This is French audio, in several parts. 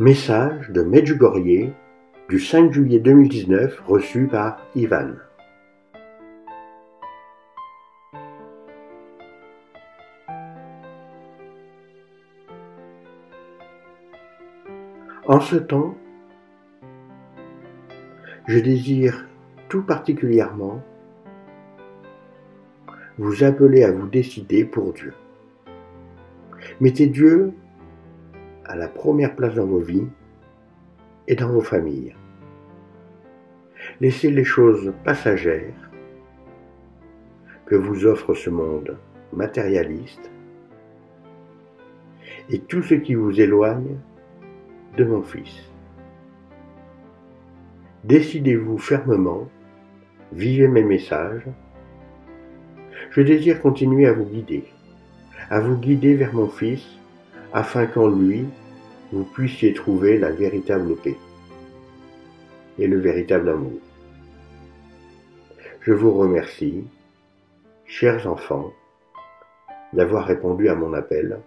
Message de Medjugorje du 5 juillet 2019 reçu par Ivan. En ce temps, je désire tout particulièrement vous appeler à vous décider pour Dieu. Mettez Dieu à la première place dans vos vies et dans vos familles. Laissez les choses passagères que vous offre ce monde matérialiste et tout ce qui vous éloigne de mon Fils. Décidez-vous fermement, vivez mes messages. Je désire continuer à vous guider vers mon Fils, afin qu'en lui, vous puissiez trouver la véritable paix et le véritable amour. Je vous remercie, chers enfants, d'avoir répondu à mon appel,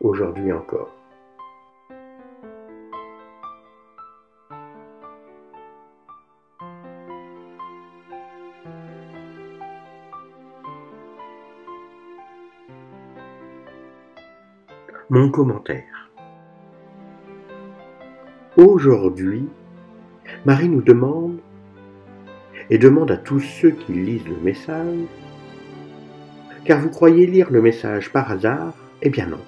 aujourd'hui encore. Mon commentaire. Aujourd'hui, Marie nous demande, et demande à tous ceux qui lisent le message, car vous croyez lire le message par hasard? Eh bien non.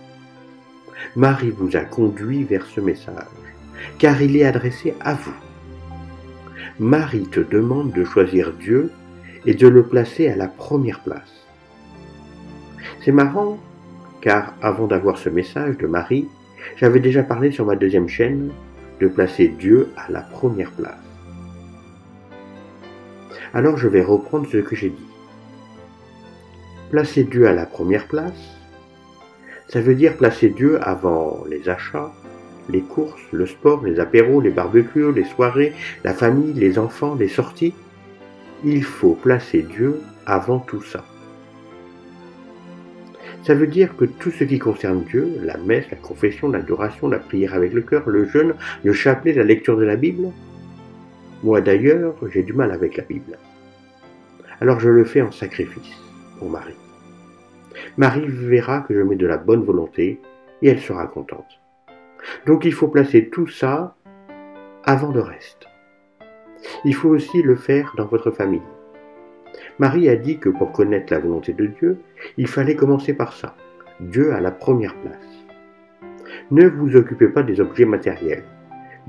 Marie vous a conduit vers ce message, car il est adressé à vous. Marie te demande de choisir Dieu et de le placer à la première place. C'est marrant, car avant d'avoir ce message de Marie, j'avais déjà parlé sur ma deuxième chaîne de placer Dieu à la première place. Alors je vais reprendre ce que j'ai dit. Placer Dieu à la première place, ça veut dire placer Dieu avant les achats, les courses, le sport, les apéros, les barbecues, les soirées, la famille, les enfants, les sorties. Il faut placer Dieu avant tout ça. Ça veut dire que tout ce qui concerne Dieu, la messe, la confession, l'adoration, la prière avec le cœur, le jeûne, le chapelet, la lecture de la Bible. Moi d'ailleurs, j'ai du mal avec la Bible. Alors je le fais en sacrifice pour Marie. Marie verra que je mets de la bonne volonté et elle sera contente. Donc il faut placer tout ça avant le reste. Il faut aussi le faire dans votre famille. Marie a dit que pour connaître la volonté de Dieu, il fallait commencer par ça, Dieu à la première place. Ne vous occupez pas des objets matériels.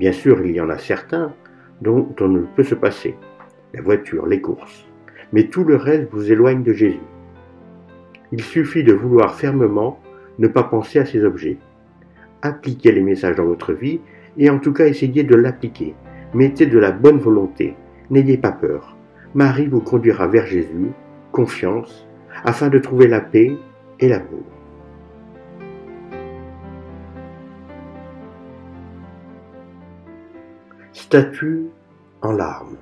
Bien sûr, il y en a certains dont on ne peut se passer, la voiture, les courses, mais tout le reste vous éloigne de Jésus. Il suffit de vouloir fermement ne pas penser à ces objets. Appliquez les messages dans votre vie et en tout cas essayez de l'appliquer. Mettez de la bonne volonté, n'ayez pas peur. Marie vous conduira vers Jésus, confiance, afin de trouver la paix et l'amour. Statue en larmes.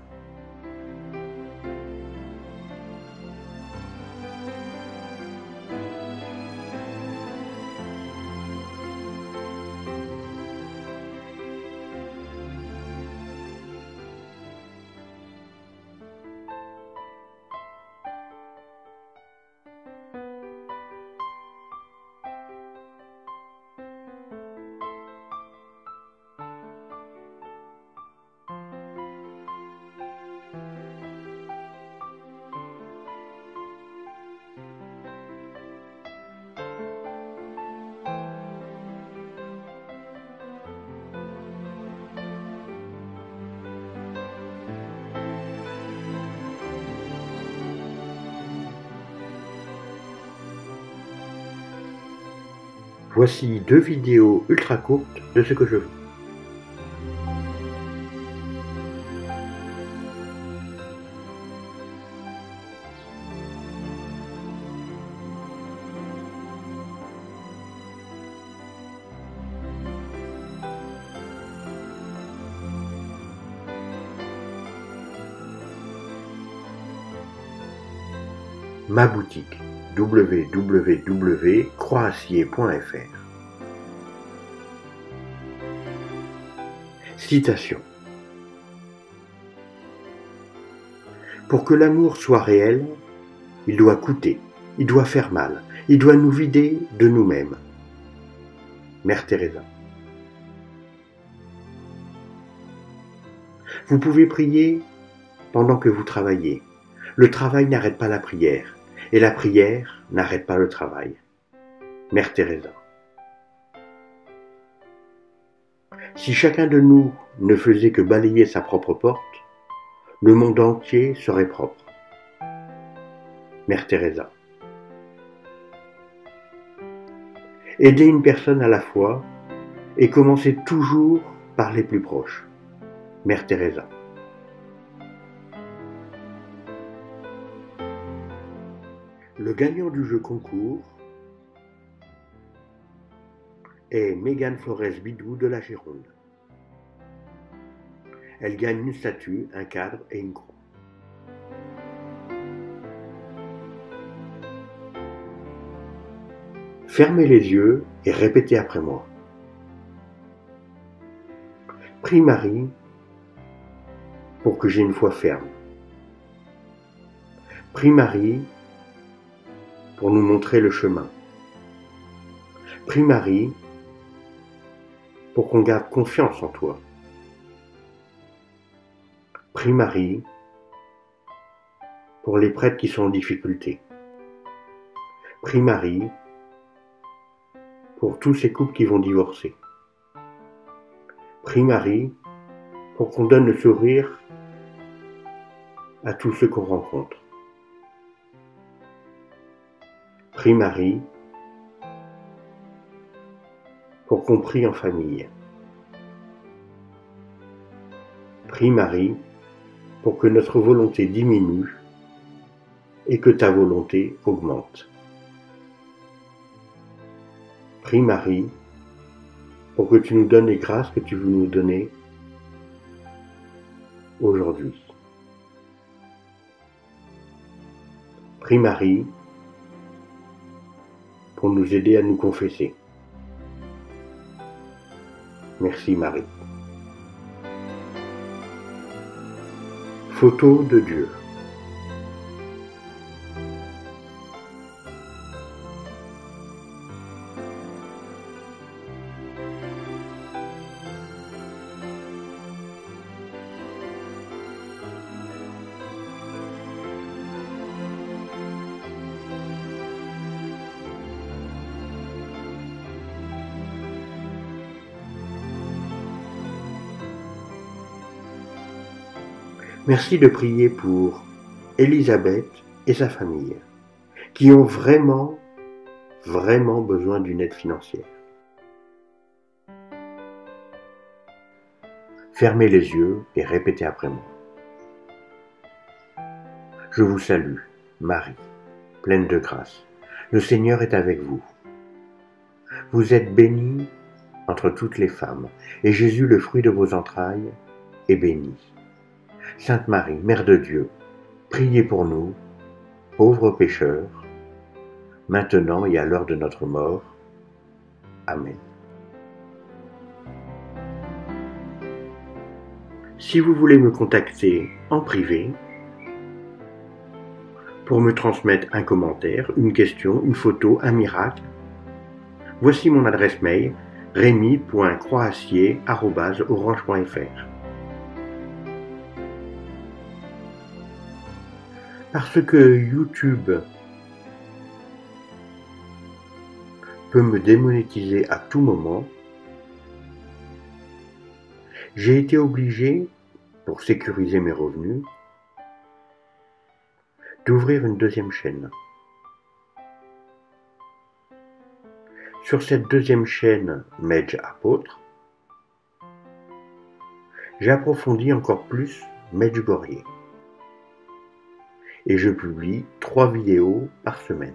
Voici 2 vidéos ultra courtes de ce que je veux. Ma boutique. www.CroixAcier.fr Citation. Pour que l'amour soit réel, il doit coûter, il doit faire mal, il doit nous vider de nous-mêmes. Mère Teresa. Vous pouvez prier pendant que vous travaillez. Le travail n'arrête pas la prière, et la prière n'arrête pas le travail. Mère Teresa. Si chacun de nous ne faisait que balayer sa propre porte, le monde entier serait propre. Mère Teresa. Aidez une personne à la fois et commencez toujours par les plus proches. Mère Teresa. Le gagnant du jeu concours est Megan Flores Bidou de la Gironde. Elle gagne une statue, un cadre et une croix. Fermez les yeux et répétez après moi. Prie Marie pour que j'aie une foi ferme. Prie Marie pour nous montrer le chemin. Prie Marie pour qu'on garde confiance en toi. Prie Marie pour les prêtres qui sont en difficulté. Prie Marie pour tous ces couples qui vont divorcer. Prie Marie pour qu'on donne le sourire à tous ceux qu'on rencontre. Prie Marie pour qu'on prie en famille. Prie Marie pour que notre volonté diminue et que ta volonté augmente. Prie Marie pour que tu nous donnes les grâces que tu veux nous donner aujourd'hui. Prie Marie pour nous aider à nous confesser. Merci Marie. Photo de Dieu. Merci de prier pour Élisabeth et sa famille, qui ont vraiment, vraiment besoin d'une aide financière. Fermez les yeux et répétez après moi. Je vous salue, Marie, pleine de grâce. Le Seigneur est avec vous. Vous êtes bénie entre toutes les femmes, et Jésus, le fruit de vos entrailles, est béni. Sainte Marie, Mère de Dieu, priez pour nous, pauvres pécheurs, maintenant et à l'heure de notre mort. Amen. Si vous voulez me contacter en privé, pour me transmettre un commentaire, une question, une photo, un miracle, voici mon adresse mail, remy.croixacier@orange.fr. Parce que YouTube peut me démonétiser à tout moment, j'ai été obligé, pour sécuriser mes revenus, d'ouvrir une deuxième chaîne. Sur cette deuxième chaîne Medj-Apôtre, j'approfondis encore plus Medjugorje. Et je publie 3 vidéos par semaine.